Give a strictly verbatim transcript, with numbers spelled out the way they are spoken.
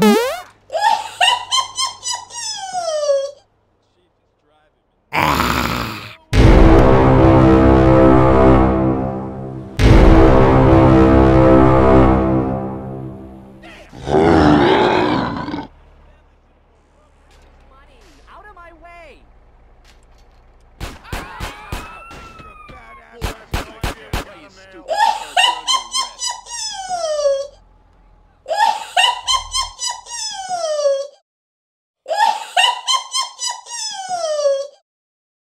Anybody to fight?